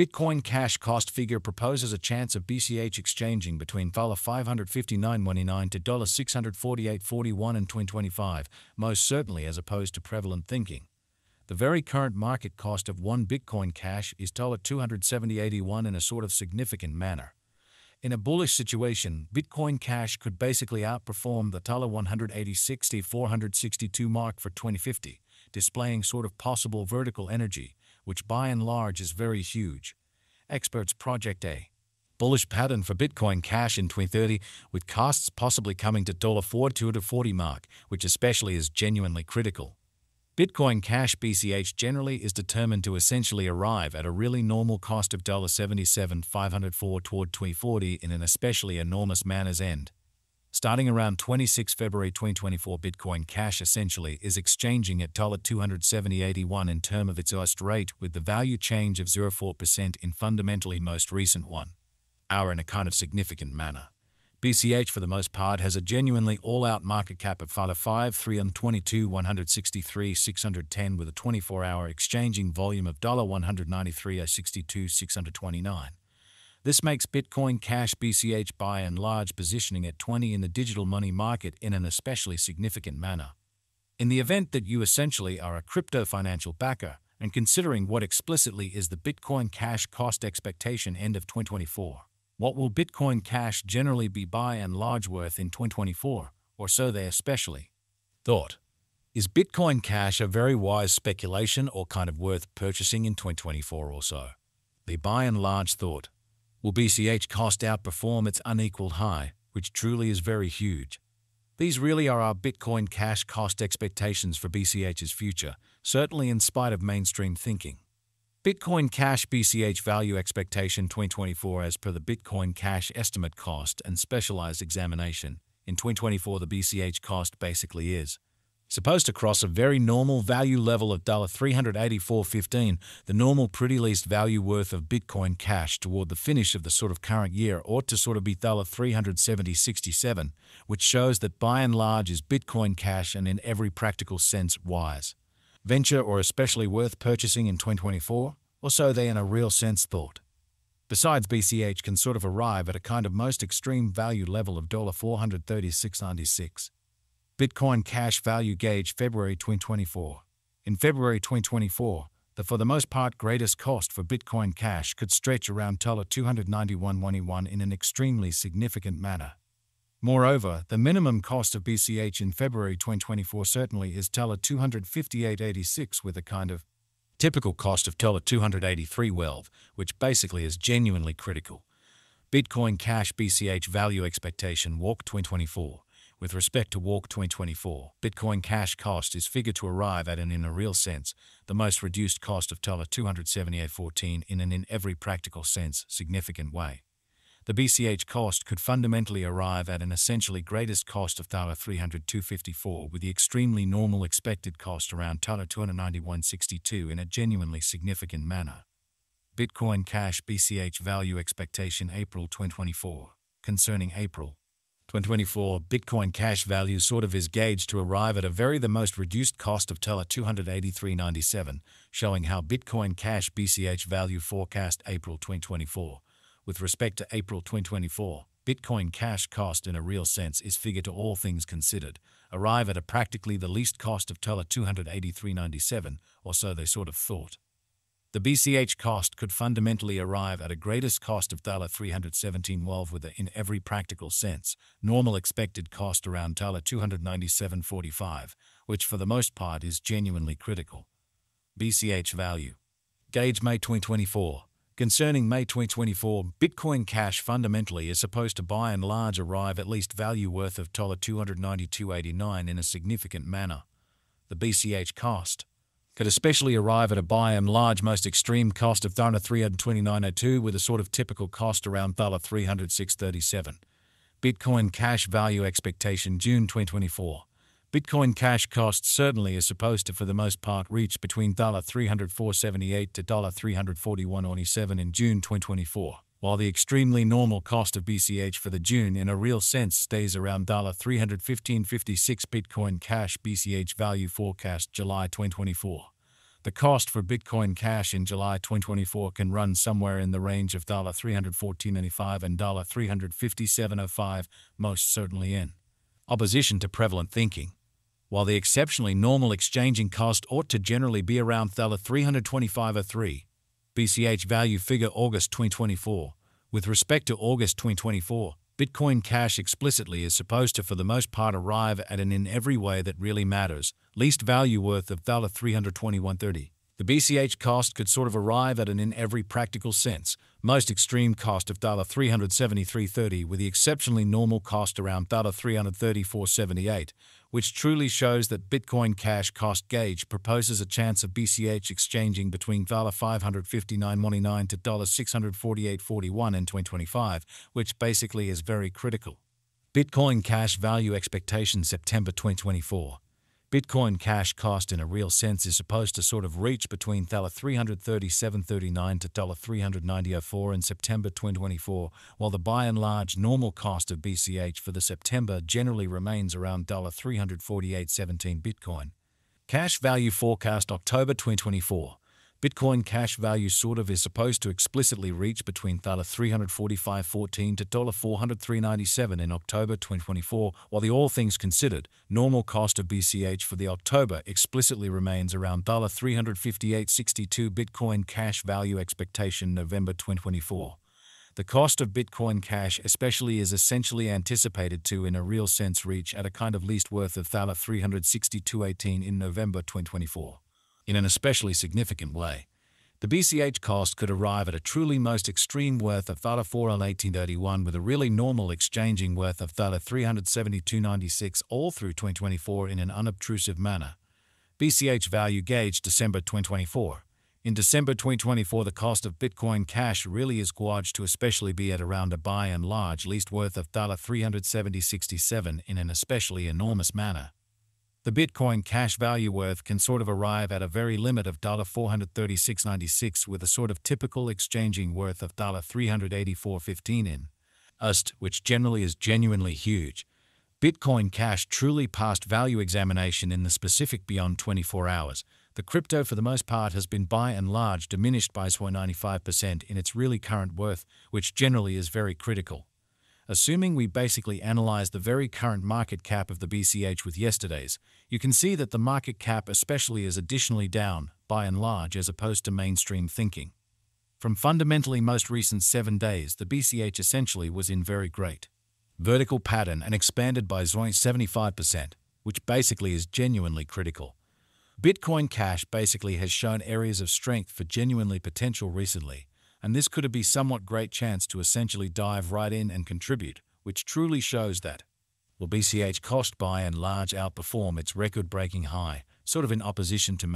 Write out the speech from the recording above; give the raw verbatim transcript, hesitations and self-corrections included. Bitcoin Cash cost figure proposes a chance of B C H exchanging between five hundred fifty-nine dollars and ninety-nine cents to six hundred forty-eight dollars and forty-one cents in twenty twenty-five, most certainly as opposed to prevalent thinking. The very current market cost of one Bitcoin Cash is told at two hundred seventy dollars and eighty-one cents in a sort of significant manner. In a bullish situation, Bitcoin Cash could basically outperform the one hundred eighty dollars and sixty-four cents to four hundred sixty-two cents mark for twenty fifty, displaying sort of possible vertical energy, which by and large is very huge. Experts project a bullish pattern for Bitcoin Cash in twenty thirty, with costs possibly coming to four hundred two dollars and forty cents mark, which especially is genuinely critical. Bitcoin Cash B C H generally is determined to essentially arrive at a really normal cost of seventy-seven thousand five hundred four dollars toward twenty forty in an especially enormous manner's end. Starting around twenty-sixth February twenty twenty-four, Bitcoin Cash essentially is exchanging at two hundred seventy dollars and eighty-one cents in term of its lowest rate, with the value change of zero point four percent in fundamentally most recent one hour in a kind of significant manner. B C H for the most part has a genuinely all-out market cap of five hundred fifty-three million one hundred sixty-three thousand six hundred ten dollars with a twenty-four hour exchanging volume of one hundred ninety-three million sixty-two thousand six hundred twenty-nine dollars. This makes Bitcoin Cash B C H by and large positioning at twenty in the digital money market in an especially significant manner. In the event that you essentially are a crypto financial backer, and considering what explicitly is the Bitcoin Cash cost expectation end of twenty twenty-four, what will Bitcoin Cash generally be by and large worth in twenty twenty-four, or so they especially thought? Is Bitcoin Cash a very wise speculation or kind of worth purchasing in twenty twenty-four or so? The by and large thought, will B C H cost outperform its unequaled high, which truly is very huge? These really are our Bitcoin Cash cost expectations for B C H's future, certainly in spite of mainstream thinking. Bitcoin Cash B C H value expectation twenty twenty-four as per the Bitcoin Cash estimate cost and specialized examination. In twenty twenty-four, the B C H cost basically is supposed to cross a very normal value level of three hundred eighty-four dollars and fifteen cents, the normal pretty least value worth of Bitcoin Cash toward the finish of the sort of current year ought to sort of be three hundred seventy dollars and sixty-seven cents, which shows that by and large is Bitcoin Cash and in every practical sense wise venture or especially worth purchasing in twenty twenty-four, or so they in a real sense thought. Besides, B C H can sort of arrive at a kind of most extreme value level of four hundred thirty-six dollars and ninety-six cents. Bitcoin Cash value gauge February twenty twenty-four. In February twenty twenty-four, the for the most part greatest cost for Bitcoin Cash could stretch around two hundred ninety-one dollars and twenty-one cents in an extremely significant manner. Moreover, the minimum cost of B C H in February twenty twenty-four certainly is two hundred fifty-eight dollars and eighty-six cents with a kind of typical cost of two hundred eighty-three dollars and twelve cents, which basically is genuinely critical. Bitcoin Cash B C H value expectation walk twenty twenty-four. With respect to walk twenty twenty-four, Bitcoin Cash cost is figured to arrive at an in a real sense, the most reduced cost of two hundred seventy-eight dollars and fourteen cents in an in every practical sense significant way. The B C H cost could fundamentally arrive at an essentially greatest cost of three hundred two dollars and fifty-four cents with the extremely normal expected cost around two hundred ninety-one dollars and sixty-two cents in a genuinely significant manner. Bitcoin Cash B C H value expectation April twenty twenty-four. Concerning April twenty twenty-four, Bitcoin Cash value sort of is gauged to arrive at a very the most reduced cost of two hundred eighty-three dollars and ninety-seven cents, showing how Bitcoin Cash B C H value forecast April twenty twenty-four. With respect to April twenty twenty-four, Bitcoin Cash cost in a real sense is figured to all things considered, arrive at a practically the least cost of two hundred eighty-three dollars and ninety-seven cents, or so they sort of thought. The B C H cost could fundamentally arrive at a greatest cost of three hundred seventeen dollars and twelve cents with a in every practical sense, normal expected cost around two hundred ninety-seven dollars and forty-five cents, which for the most part is genuinely critical. B C H value gauge May twenty twenty-four. Concerning May twenty twenty-four, Bitcoin Cash fundamentally is supposed to by and large arrive at least value worth of two hundred ninety-two dollars and eighty-nine cents in a significant manner. The B C H cost could especially arrive at a by and large most extreme cost of three hundred twenty-nine dollars and two cents with a sort of typical cost around three hundred six dollars and thirty-seven cents. Bitcoin Cash value expectation June twenty twenty-four. Bitcoin Cash cost certainly is supposed to for the most part reach between three hundred four dollars and seventy-eight cents to three hundred forty-one dollars and twenty-seven cents in June twenty twenty-four, while the extremely normal cost of B C H for the June in a real sense stays around three hundred fifteen dollars and fifty-six cents. Bitcoin Cash B C H value forecast July twenty twenty-four. The cost for Bitcoin Cash in July twenty twenty-four can run somewhere in the range of three hundred fourteen dollars and eighty-five cents and three hundred fifty-seven dollars and five cents, most certainly in opposition to prevalent thinking. While the exceptionally normal exchanging cost ought to generally be around three hundred twenty-five dollars and three cents, B C H value figure August twenty twenty-four. With respect to August twenty twenty-four, Bitcoin Cash explicitly is supposed to for the most part arrive at an in every way that really matters, least value worth of three hundred twenty-one dollars and thirty cents. The B C H cost could sort of arrive at an in every practical sense, most extreme cost of three hundred seventy-three dollars and thirty cents with the exceptionally normal cost around three hundred thirty-four dollars and seventy-eight cents, which truly shows that Bitcoin Cash cost gauge proposes a chance of B C H exchanging between five hundred fifty-nine dollars and ninety-nine cents to six hundred forty-eight dollars and forty-one cents in twenty twenty-five, which basically is very critical. Bitcoin Cash value expectation September twenty twenty-four. Bitcoin Cash cost in a real sense is supposed to sort of reach between three hundred thirty-seven dollars and thirty-nine cents to three hundred ninety dollars and four cents in September twenty twenty-four, while the by and large normal cost of B C H for the September generally remains around three hundred forty-eight dollars and seventeen cents. Bitcoin Cash value forecast October twenty twenty-four. Bitcoin Cash value sort of is supposed to explicitly reach between three hundred forty-five dollars and fourteen cents to four hundred three dollars and ninety-seven cents in October twenty twenty-four, while the all things considered normal cost of B C H for the October explicitly remains around three hundred fifty-eight dollars and sixty-two cents. Bitcoin Cash value expectation November twenty twenty-four. The cost of Bitcoin Cash especially is essentially anticipated to in a real sense reach at a kind of least worth of three hundred sixty-two dollars and eighteen cents in November twenty twenty-four. In an especially significant way, the B C H cost could arrive at a truly most extreme worth of three hundred four dollars and eighteen cents with a really normal exchanging worth of three hundred seventy-two dollars and ninety-six cents all through twenty twenty-four in an unobtrusive manner. B C H value gauge December twenty twenty-four. In December twenty twenty-four, the cost of Bitcoin Cash really is gauged to especially be at around a by and large least worth of three hundred seventy dollars and sixty-seven cents in an especially enormous manner. The Bitcoin Cash value worth can sort of arrive at a very limit of four hundred thirty-six dollars and ninety-six cents with a sort of typical exchanging worth of three hundred eighty-four dollars and fifteen cents in U S D, which generally is genuinely huge. Bitcoin Cash truly passed value examination in the specific beyond twenty-four hours. The crypto for the most part has been by and large diminished by ninety-five percent in its really current worth, which generally is very critical. Assuming we basically analyze the very current market cap of the B C H with yesterday's, you can see that the market cap especially is additionally down, by and large, as opposed to mainstream thinking. From fundamentally most recent seven days, the B C H essentially was in very great vertical pattern and expanded by seventy-five percent, which basically is genuinely critical. Bitcoin Cash basically has shown areas of strength for genuinely potential recently, and this could be somewhat great chance to essentially dive right in and contribute, which truly shows that will B C H cost by and large outperform its record-breaking high, sort of in opposition to